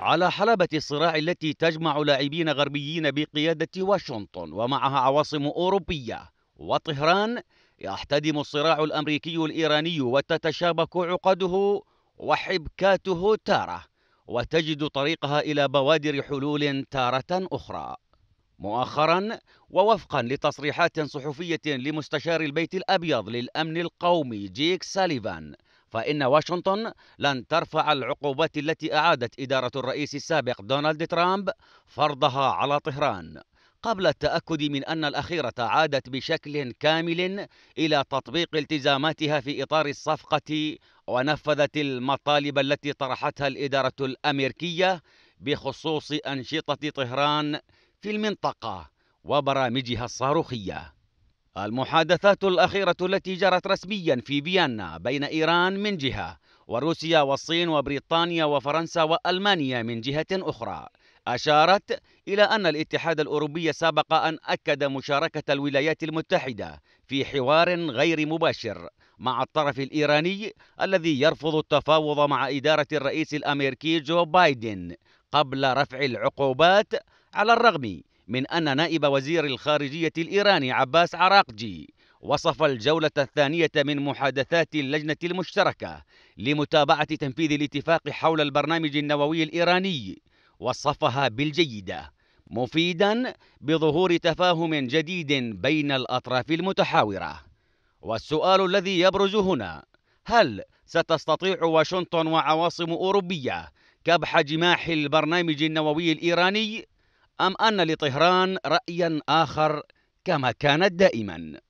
على حلبة الصراع التي تجمع لاعبين غربيين بقيادة واشنطن ومعها عواصم أوروبية وطهران، يحتدم الصراع الأمريكي الإيراني وتتشابك عقده وحبكاته تارة، وتجد طريقها إلى بوادر حلول تارة أخرى. مؤخرا ووفقا لتصريحات صحفية لمستشار البيت الأبيض للأمن القومي جيك ساليفان، فإن واشنطن لن ترفع العقوبات التي أعادت إدارة الرئيس السابق دونالد ترامب فرضها على طهران، قبل التأكد من أن الأخيرة عادت بشكل كامل إلى تطبيق التزاماتها في إطار الصفقة، ونفذت المطالب التي طرحتها الإدارة الأمريكية بخصوص أنشطة طهران في المنطقة وبرامجها الصاروخية. المحادثات الأخيرة التي جرت رسميا في فيينا بين إيران من جهة، وروسيا والصين وبريطانيا وفرنسا وألمانيا من جهة أخرى، أشارت إلى أن الاتحاد الأوروبي سبق أن أكد مشاركة الولايات المتحدة في حوار غير مباشر مع الطرف الإيراني الذي يرفض التفاوض مع إدارة الرئيس الأمريكي جو بايدن قبل رفع العقوبات، على الرغم من أن نائب وزير الخارجية الإيراني عباس عراقجي وصف الجولة الثانية من محادثات اللجنة المشتركة لمتابعة تنفيذ الاتفاق حول البرنامج النووي الإيراني، وصفها بالجيدة، مفيدا بظهور تفاهم جديد بين الأطراف المتحاورة. والسؤال الذي يبرز هنا، هل ستستطيع واشنطن وعواصم أوروبية كبح جماح البرنامج النووي الإيراني؟ أم أن لطهران رأيا آخر كما كانت دائما؟